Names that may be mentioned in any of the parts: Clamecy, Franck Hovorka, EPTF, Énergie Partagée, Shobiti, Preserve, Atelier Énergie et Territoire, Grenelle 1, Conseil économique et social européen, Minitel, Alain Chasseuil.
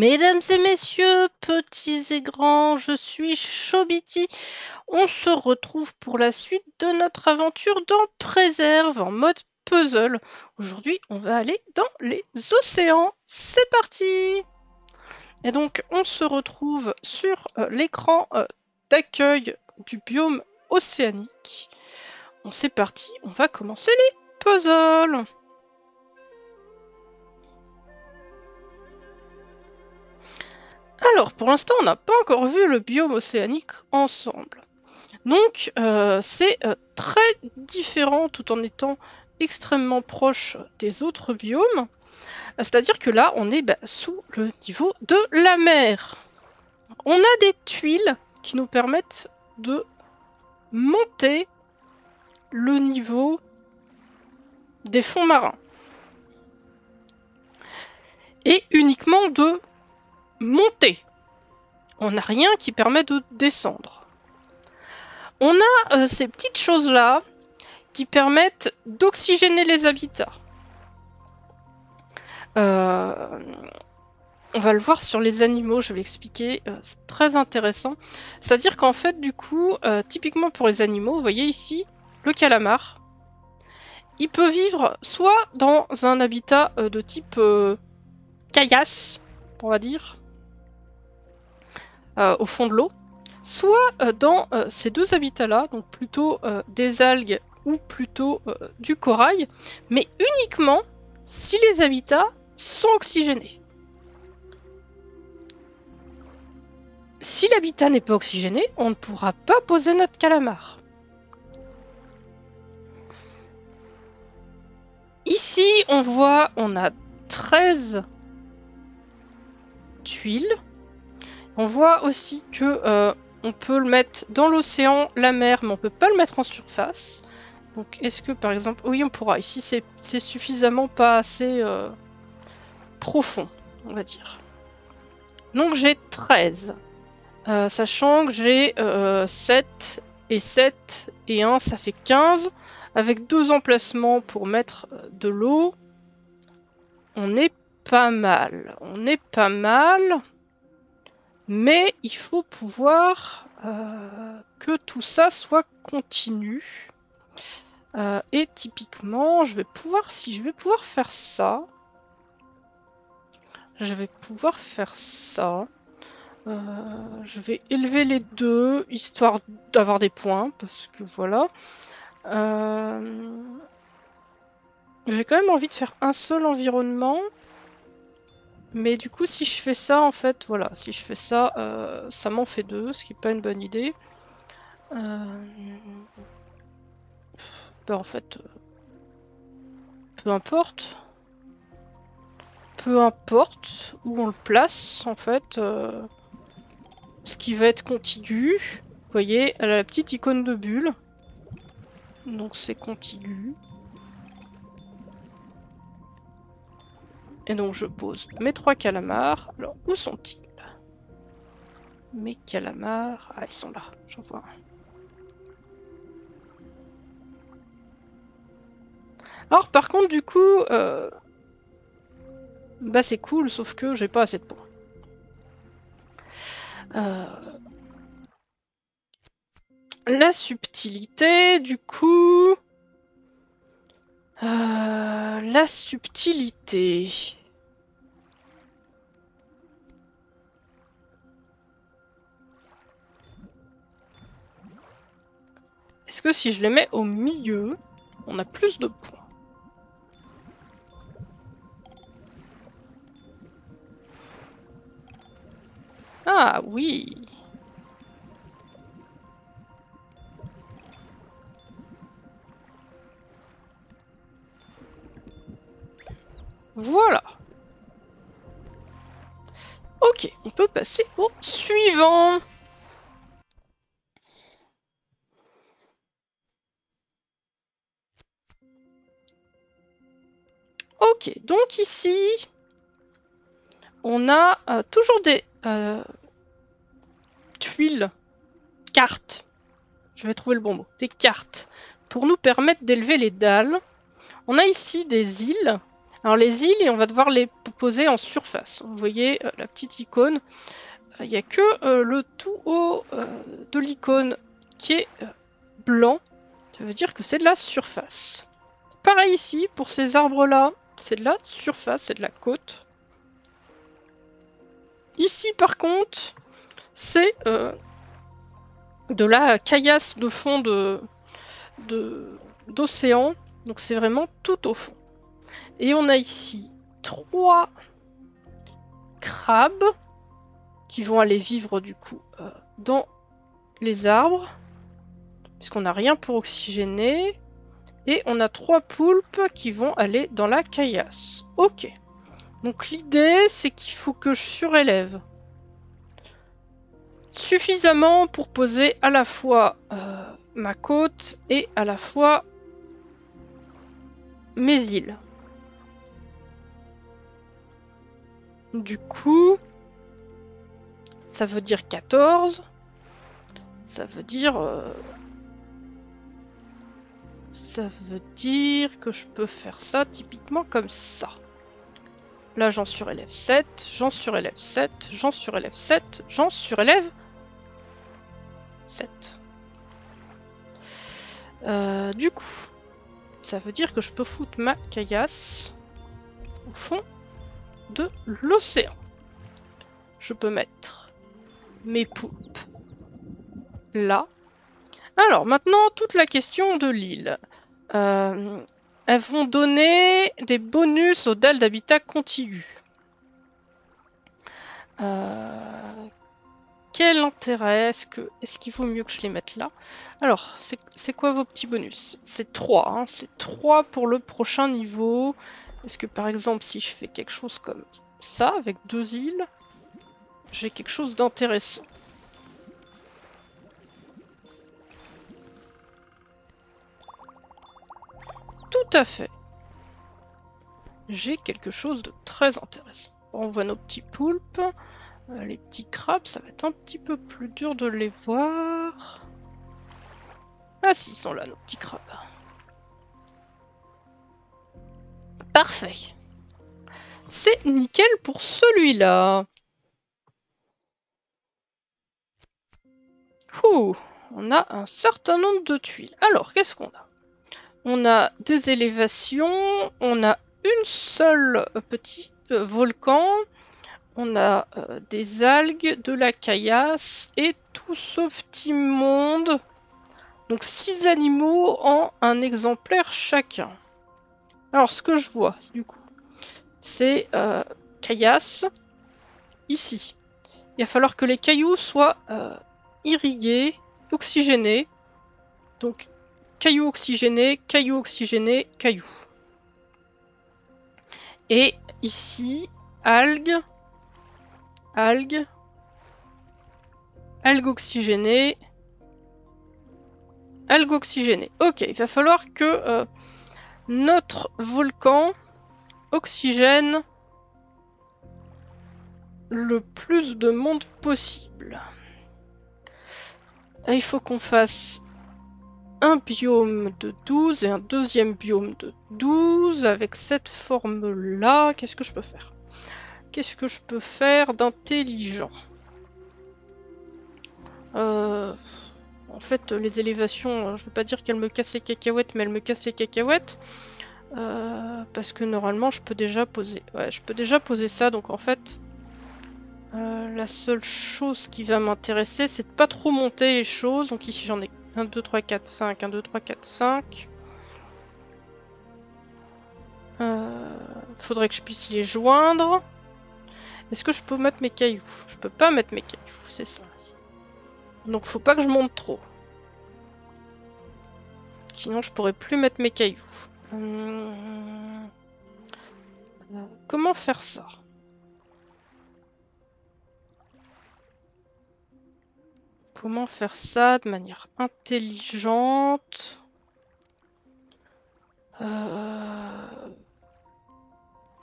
Mesdames et messieurs, petits et grands, je suis Shobiti. On se retrouve pour la suite de notre aventure dans Préserve en mode puzzle. Aujourd'hui, on va aller dans les océans. C'est parti! Et donc, on se retrouve sur l'écran d'accueil du biome océanique. Bon, c'est parti, on va commencer les puzzles! Alors, pour l'instant, on n'a pas encore vu le biome océanique ensemble. Donc, c'est très différent tout en étant extrêmement proche des autres biomes. C'est-à-dire que là, on est sous le niveau de la mer. On a des tuiles qui nous permettent de monter le niveau des fonds marins. Et uniquement de monter. On n'a rien qui permet de descendre. On a ces petites choses-là qui permettent d'oxygéner les habitats. On va le voir sur les animaux, je vais l'expliquer, c'est très intéressant. C'est-à-dire qu'en fait, du coup, typiquement pour les animaux, vous voyez ici, le calamar, il peut vivre soit dans un habitat de type caillasse, on va dire, au fond de l'eau, soit dans ces deux habitats-là, donc plutôt des algues ou plutôt du corail, mais uniquement si les habitats sont oxygénés. Si l'habitat n'est pas oxygéné, on ne pourra pas poser notre calamar. Ici, on voit, on a 13 tuiles. On voit aussi que on peut le mettre dans l'océan, la mer, mais on peut pas le mettre en surface. Donc est-ce que par exemple... Oui, on pourra. Ici, c'est suffisamment pas assez profond, on va dire. Donc j'ai 13. Sachant que j'ai 7 et 7 et 1, ça fait 15. Avec 2 emplacements pour mettre de l'eau, on est pas mal. On est pas mal... Mais il faut pouvoir que tout ça soit continu. Et typiquement, je vais pouvoir, si je vais pouvoir faire ça, je vais pouvoir faire ça. Je vais élever les deux, histoire d'avoir des points, parce que voilà. J'ai quand même envie de faire un seul environnement. Mais du coup, si je fais ça, en fait, voilà, si je fais ça, ça m'en fait deux, ce qui n'est pas une bonne idée. Ben, en fait, peu importe. Peu importe où on le place, en fait, ce qui va être contigu. Vous voyez, elle a la petite icône de bulle. Donc c'est contigu. Et donc je pose mes 3 calamars. Alors où sont-ils? Mes calamars... Ah, ils sont là, j'en vois un. Alors par contre du coup... Bah c'est cool, sauf que j'ai pas assez de points. La subtilité du coup... la subtilité... Est-ce que si je les mets au milieu, on a plus de points? Ah oui! Voilà. Ok, on peut passer au suivant. Ok, donc ici, on a toujours des tuiles, cartes, je vais trouver le bon mot, des cartes, pour nous permettre d'élever les dalles. On a ici des îles Alors les îles, et on va devoir les poser en surface. Vous voyez la petite icône. Il n'y a que le tout haut de l'icône qui est blanc. Ça veut dire que c'est de la surface. Pareil ici, pour ces arbres-là, c'est de la surface, c'est de la côte. Ici par contre, c'est de la caillasse de fond d'océan. Donc c'est vraiment tout au fond. Et on a ici 3 crabes qui vont aller vivre du coup dans les arbres. Puisqu'on n'a rien pour oxygéner. Et on a 3 poulpes qui vont aller dans la caillasse. Ok. Donc l'idée, c'est qu'il faut que je surélève suffisamment pour poser à la fois ma côte et à la fois mes îles. Du coup, ça veut dire 14. Ça veut dire... ça veut dire que je peux faire ça typiquement comme ça. Là, j'en surélève 7, j'en surélève 7, j'en surélève 7, j'en surélève 7. Du coup, ça veut dire que je peux foutre ma caillasse au fond de l'océan. Je peux mettre mes poulpes là. Alors, maintenant, toute la question de l'île. Elles vont donner des bonus aux dalles d'habitat contigu. Quel intérêt? Est-ce qu'il vaut mieux que je les mette là? Alors, c'est quoi vos petits bonus? C'est 3, hein, c'est 3 pour le prochain niveau. Est-ce que, par exemple, si je fais quelque chose comme ça, avec 2 îles, j'ai quelque chose d'intéressant? Tout à fait. J'ai quelque chose de très intéressant. On voit nos petits poulpes. Les petits crabes, ça va être un petit peu plus dur de les voir. Ah si, ils sont là, nos petits crabes. Parfait. C'est nickel pour celui-là. Ouh, on a un certain nombre de tuiles. Alors, qu'est-ce qu'on a ? On a des élévations, on a une seule petit volcan, on a des algues, de la caillasse et tout ce petit monde. Donc 6 animaux en un exemplaire chacun. Alors ce que je vois du coup, c'est caillasse ici. Il va falloir que les cailloux soient irrigués, oxygénés. Donc cailloux oxygénés, cailloux oxygénés, cailloux. Et ici, algues, algues, algues oxygénées, algues oxygénées. Ok, il va falloir que notre volcan oxygène le plus de monde possible. Et il faut qu'on fasse un biome de 12 et un deuxième biome de 12 avec cette forme-là. Qu'est-ce que je peux faire? Qu'est-ce que je peux faire d'intelligent? En fait, les élévations, je veux pas dire qu'elles me cassent les cacahuètes, mais elles me cassent les cacahuètes. Parce que normalement, je peux déjà poser... ouais, je peux déjà poser ça, donc en fait... la seule chose qui va m'intéresser, c'est de pas trop monter les choses. Donc ici, j'en ai 1, 2, 3, 4, 5, 1, 2, 3, 4, 5. Faudrait que je puisse les joindre. Est-ce que je peux mettre mes cailloux? Je peux pas mettre mes cailloux, c'est ça. Donc faut pas que je monte trop. Sinon je pourrais plus mettre mes cailloux. Comment faire ça? Comment faire ça de manière intelligente?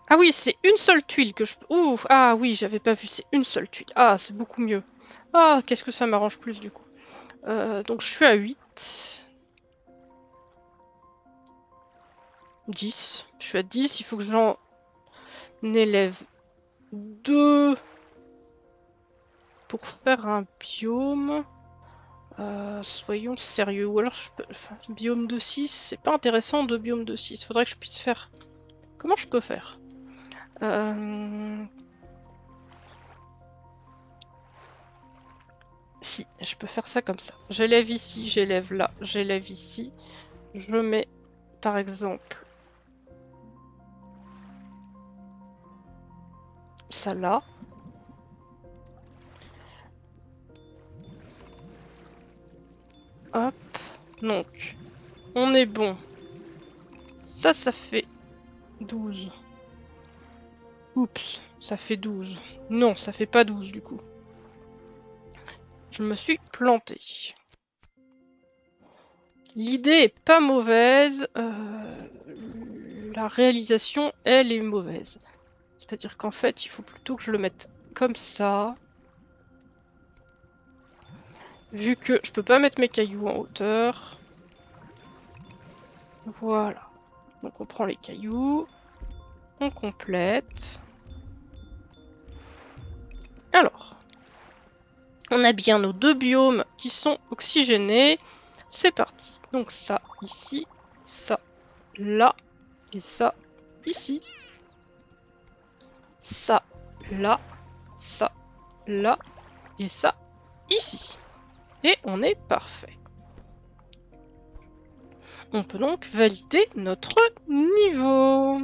Ah oui, c'est une seule tuile que je... Ouh, ah oui, j'avais pas vu, c'est une seule tuile. Ah, c'est beaucoup mieux. Ah, qu'est-ce que ça m'arrange plus du coup. Donc je suis à 8. 10. Je suis à 10, il faut que j'en On élève 2 pour faire un biome. Soyons sérieux. Ou alors, je peux... Enfin, biome de 6, c'est pas intéressant de biome de 6. Faudrait que je puisse faire... Comment je peux faire Si, je peux faire ça comme ça. J'élève ici, j'élève là, j'élève ici. Je mets, par exemple, ça là. Hop. Donc, on est bon. Ça, ça fait 12. Oups, ça fait 12. Non, ça fait pas 12 du coup. Je me suis plantée. L'idée est pas mauvaise. La réalisation, elle, est mauvaise. C'est-à-dire qu'en fait, il faut plutôt que je le mette comme ça. Vu que je peux pas mettre mes cailloux en hauteur. Voilà. Donc on prend les cailloux. On complète. Alors. On a bien nos deux biomes qui sont oxygénés. C'est parti. Donc ça ici, ça là, et ça ici. Ça là, ça là, et ça ici. Et on est parfait. On peut donc valider notre niveau.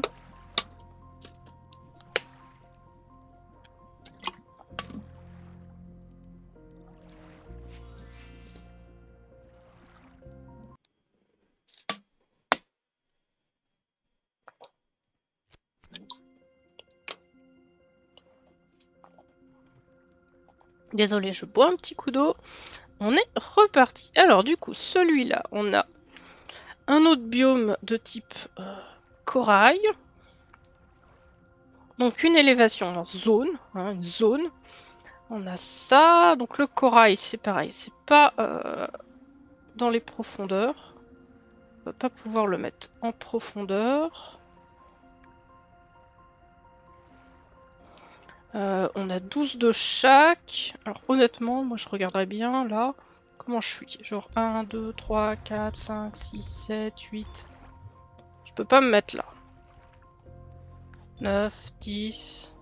Désolé, je bois un petit coup d'eau. On est reparti. Alors du coup, celui-là, on a un autre biome de type corail. Donc une élévation en zone, hein, une zone. On a ça. Donc le corail, c'est pareil. C'est pas dans les profondeurs. On va pas pouvoir le mettre en profondeur. On a 12 de chaque. Alors honnêtement, moi je regarderais bien là. Comment je suis? Genre 1, 2, 3, 4, 5, 6, 7, 8. Je peux pas me mettre là. 9, 10.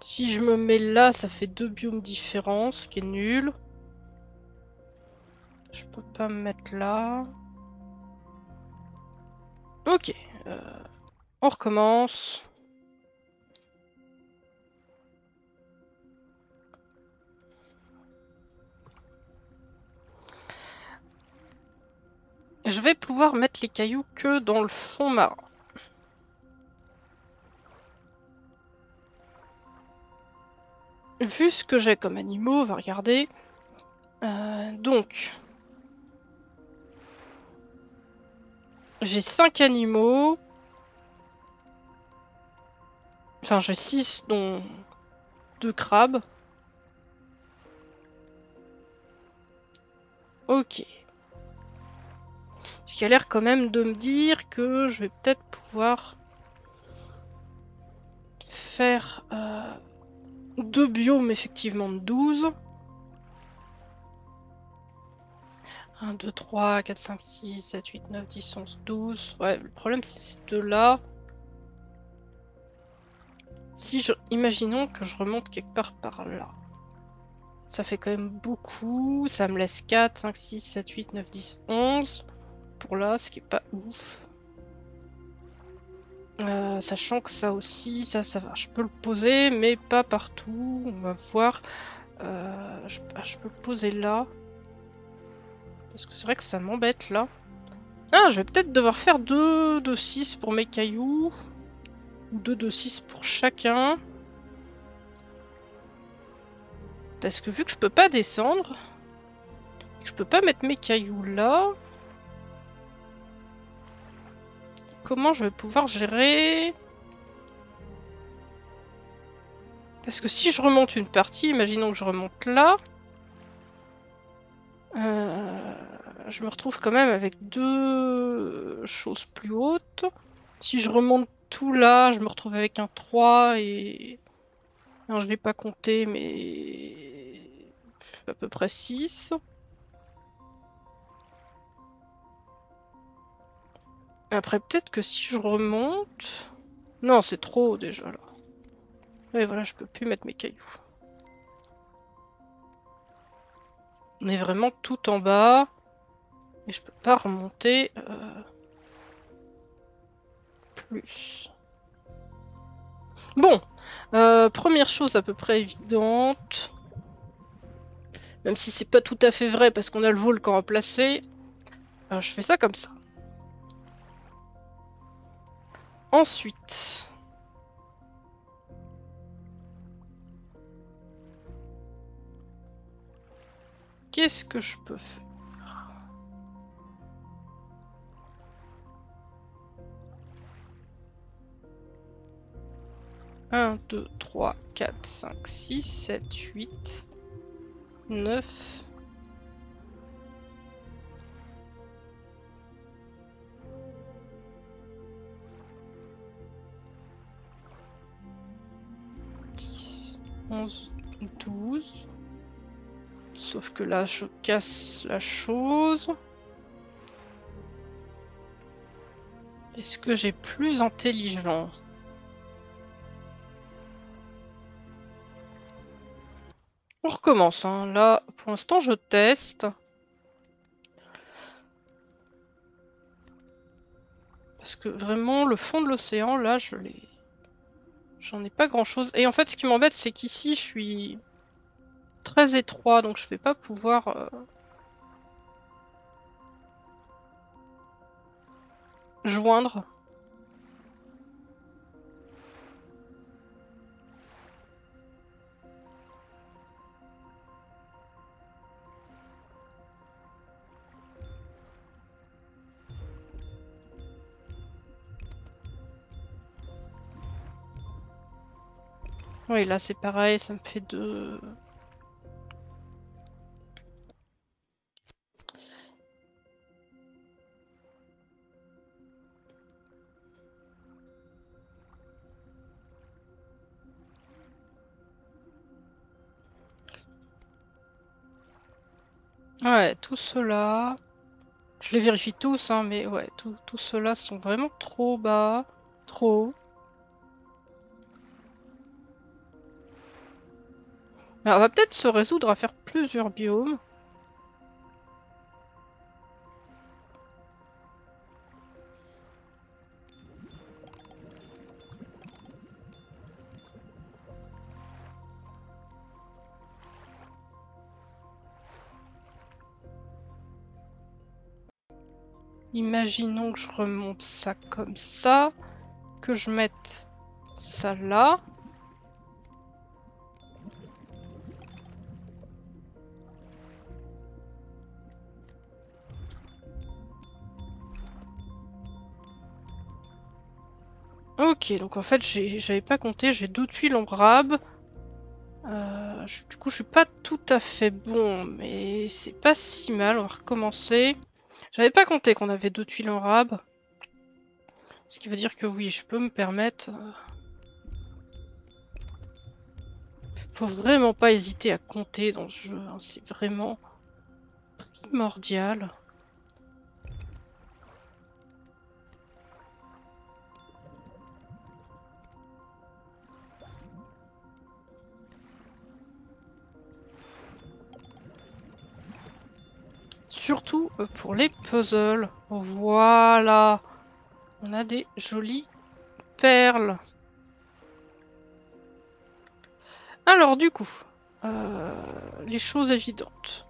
Si je me mets là, ça fait 2 biomes différents, ce qui est nul. Je peux pas me mettre là. Ok. On recommence. Je vais pouvoir mettre les cailloux que dans le fond marin. Vu ce que j'ai comme animaux, on va regarder. Donc... J'ai 5 animaux. Enfin, j'ai 6, dont 2 crabes. Ok. Ce qui a l'air quand même de me dire que je vais peut-être pouvoir faire 2 biomes, effectivement, de 12. 1, 2, 3, 4, 5, 6, 7, 8, 9, 10, 11, 12. Ouais, le problème c'est ces deux-là. Si je... Imaginons que je remonte quelque part par là. Ça fait quand même beaucoup. Ça me laisse 4, 5, 6, 7, 8, 9, 10, 11. Pour là, ce qui est pas ouf. Sachant que ça aussi, ça va. Je peux le poser, mais pas partout. On va voir. Je peux le poser là. Parce que c'est vrai que ça m'embête là. Ah, je vais peut-être devoir faire 2 de 6 pour mes cailloux. Ou 2 de 6 pour chacun. Parce que vu que je peux pas descendre, et que je peux pas mettre mes cailloux là. Comment je vais pouvoir gérer? Parce que si je remonte une partie, imaginons que je remonte là. Je me retrouve quand même avec deux choses plus hautes. Si je remonte tout là, je me retrouve avec un 3 et... Non, je ne l'ai pas compté, mais... à peu près 6. Après, peut-être que si je remonte... Non, c'est trop haut déjà, là. Et voilà, je peux plus mettre mes cailloux. On est vraiment tout en bas. Et je peux pas remonter... plus. Bon, première chose à peu près évidente, même si c'est pas tout à fait vrai parce qu'on a le volcan à placer, je fais ça comme ça. Ensuite, qu'est-ce que je peux faire? Un, deux, trois, quatre, cinq, six, sept, huit, neuf. Dix, onze, douze. Sauf que là, je casse la chose. Est-ce que j'ai plus intelligent ? On recommence, hein. Là, pour l'instant, je teste. Parce que vraiment, le fond de l'océan, là, j'en ai pas grand-chose. Et en fait, ce qui m'embête, c'est qu'ici, je suis très étroit, donc je vais pas pouvoir... joindre. Oui, là c'est pareil, ça me fait deux... Ouais, tout cela... Je les vérifie tous, hein, mais ouais, tout cela sont vraiment trop bas, trop... Alors, on va peut-être se résoudre à faire plusieurs biomes. Imaginons que je remonte ça comme ça, que je mette ça là. Ok, donc en fait, j'avais pas compté, j'ai deux tuiles en brabe. Du coup, je suis pas tout à fait bon, mais c'est pas si mal, on va recommencer. J'avais pas compté qu'on avait deux tuiles en brabe. Ce qui veut dire que oui, je peux me permettre. Faut vraiment pas hésiter à compter dans ce jeu, hein, c'est vraiment primordial. Surtout pour les puzzles. Voilà. On a des jolies perles. Alors du coup, les choses évidentes.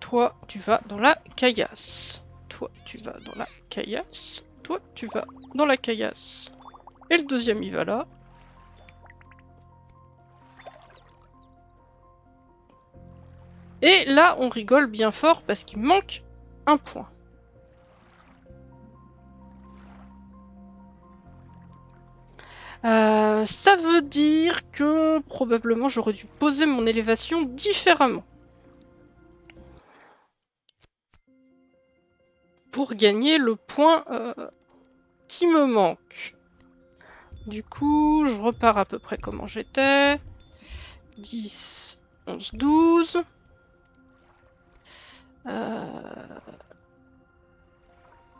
Toi, tu vas dans la caillasse. Toi, tu vas dans la caillasse. Toi, tu vas dans la caillasse. Et le deuxième, il va là. Et là, on rigole bien fort parce qu'il manque un point. Ça veut dire que probablement j'aurais dû poser mon élévation différemment. pour gagner le point qui me manque. Du coup, je repars à peu près comment j'étais. 10, 11, 12.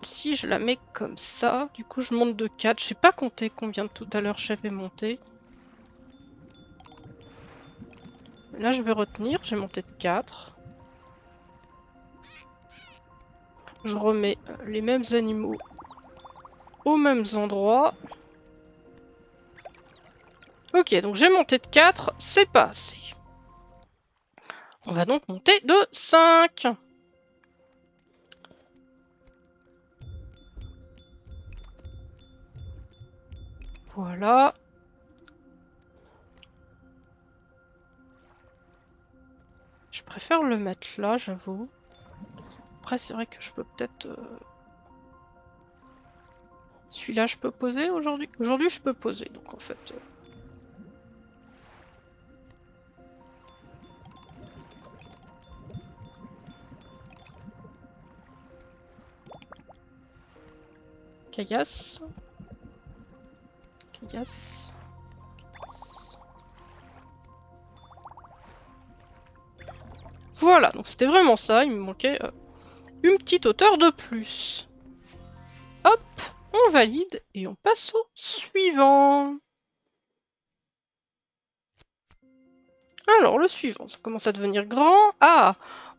Si je la mets comme ça, du coup je monte de 4. Je sais pas compter combien de tout à l'heure j'avais monté. Là je vais retenir, j'ai monté de 4. Je remets les mêmes animaux aux mêmes endroits. Ok, donc j'ai monté de 4, c'est pas assez. On va donc monter de 5. Voilà. Je préfère le mettre là, j'avoue. Après, c'est vrai que je peux peut-être... Celui-là, je peux poser aujourd'hui. Aujourd'hui, je peux poser, donc en fait... Caillasse. Caillasse. Voilà, donc c'était vraiment ça. Il me manquait une petite hauteur de plus. Hop, on valide et on passe au suivant. Alors, le suivant, ça commence à devenir grand. Ah,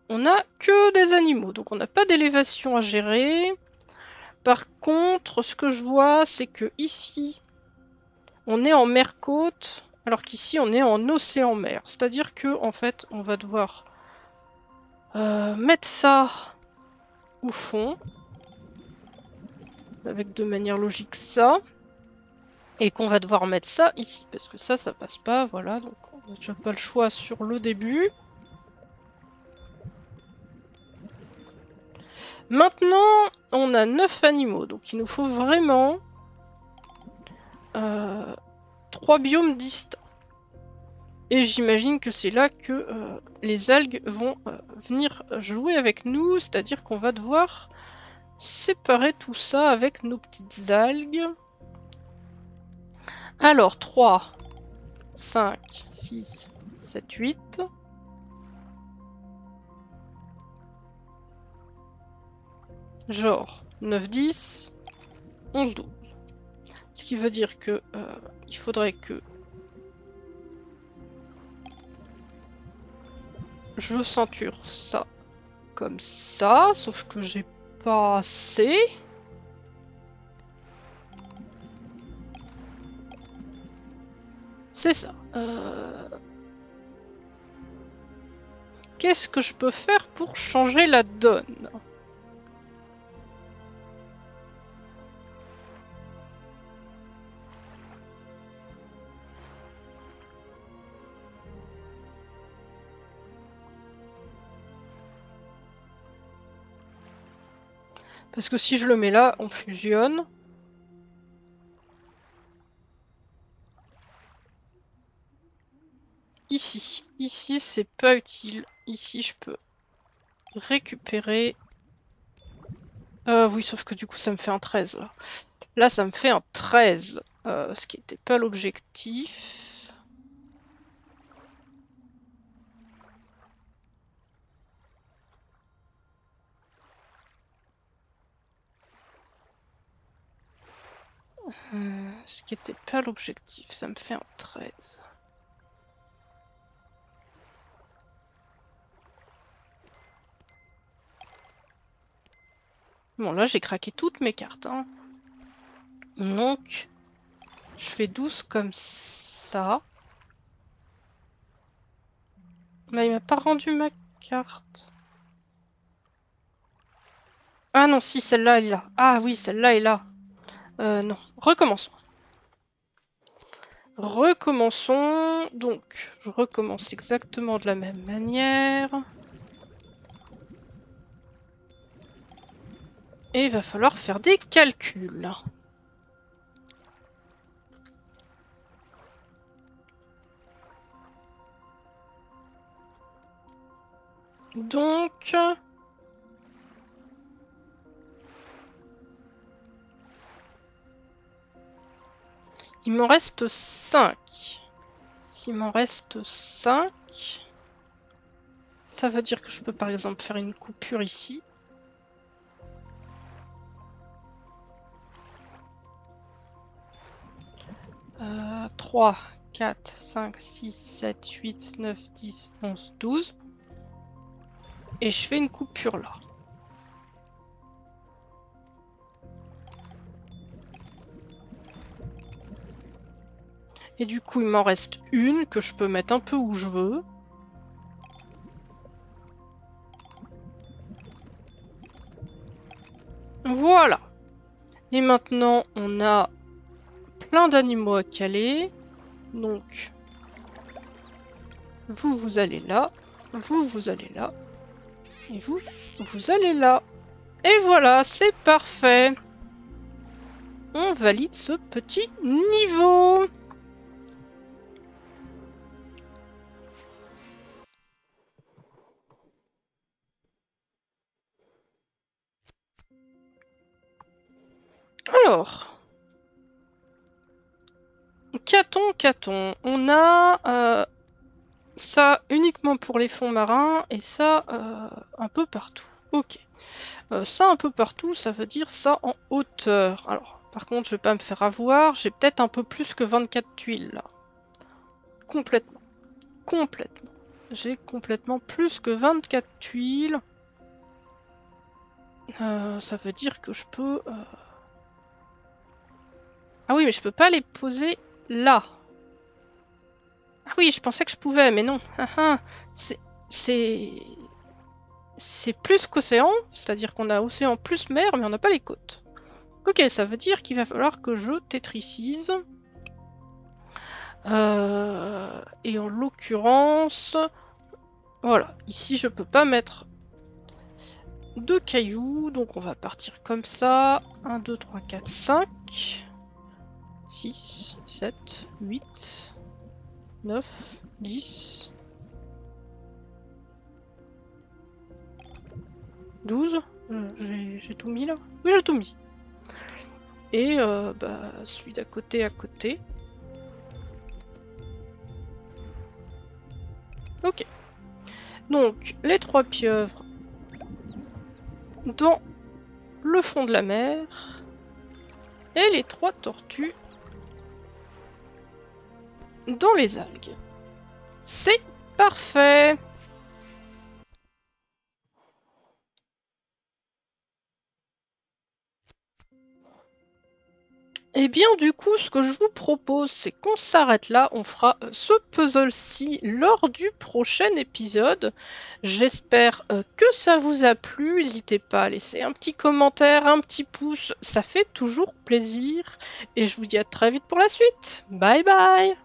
on n'a que des animaux, donc on n'a pas d'élévation à gérer. Par contre, ce que je vois, c'est que ici, on est en mer-côte, alors qu'ici, on est en océan-mer. C'est-à-dire que, en fait, on va devoir mettre ça au fond, avec de manière logique ça, et qu'on va devoir mettre ça ici, parce que ça, ça passe pas, voilà, donc on n'a déjà pas le choix sur le début. Maintenant, on a 9 animaux, donc il nous faut vraiment 3 biomes distincts. Et j'imagine que c'est là que les algues vont venir jouer avec nous, c'est-à-dire qu'on va devoir séparer tout ça avec nos petites algues. Alors, 3, 5, 6, 7, 8... Genre 9, 10, 11, 12. Ce qui veut dire que il faudrait que je ceinture ça comme ça, sauf que j'ai pas assez. C'est ça. Qu'est-ce que je peux faire pour changer la donne ? Parce que si je le mets là, on fusionne. Ici. Ici, c'est pas utile. Ici, je peux récupérer. Oui, sauf que du coup, ça me fait un 13. Là, ça me fait un 13. Ce qui n'était pas l'objectif. Ce qui n'était pas l'objectif, ça me fait un 13. Bon, là j'ai craqué toutes mes cartes, hein. Donc, je fais 12 comme ça. Mais il m'a pas rendu ma carte. Ah non, si, celle-là est là. Ah oui, celle-là est là. Non, recommençons. Recommençons. Donc, je recommence exactement de la même manière. Et il va falloir faire des calculs. Donc... Il m'en reste 5. S'il m'en reste 5, ça veut dire que je peux par exemple faire une coupure ici. Euh, 3, 4, 5, 6, 7, 8, 9, 10, 11, 12. Et je fais une coupure là. Et du coup, il m'en reste une que je peux mettre un peu où je veux. Voilà. Et maintenant, on a plein d'animaux à caler. Donc, vous, vous allez là. Vous, vous allez là. Et vous, vous allez là. Et voilà, c'est parfait. On valide ce petit niveau. Alors, qu'attend, on a ça uniquement pour les fonds marins et ça un peu partout. Ok, ça un peu partout, ça veut dire ça en hauteur. Alors, par contre, je vais pas me faire avoir, j'ai peut-être un peu plus que 24 tuiles là. Complètement, complètement. J'ai complètement plus que 24 tuiles. Ça veut dire que je peux... Ah oui, mais je peux pas les poser là. Ah oui, je pensais que je pouvais, mais non. C'est plus qu'océan, c'est-à-dire qu'on a océan plus mer, mais on n'a pas les côtes. Ok, ça veut dire qu'il va falloir que je tétricise. Et en l'occurrence, voilà, ici je peux pas mettre de cailloux, donc on va partir comme ça. 1, 2, 3, 4, 5... 6, 7, 8, 9, 10, 12, j'ai tout mis là. Oui, j'ai tout mis. Et bah, celui d'à côté, à côté. Ok. Donc, les 3 pieuvres dans le fond de la mer. Et les 3 tortues dans les algues. C'est parfait. Et bien du coup, ce que je vous propose, c'est qu'on s'arrête là. On fera ce puzzle-ci lors du prochain épisode. J'espère que ça vous a plu. N'hésitez pas à laisser un petit commentaire, un petit pouce. Ça fait toujours plaisir. Et je vous dis à très vite pour la suite. Bye bye!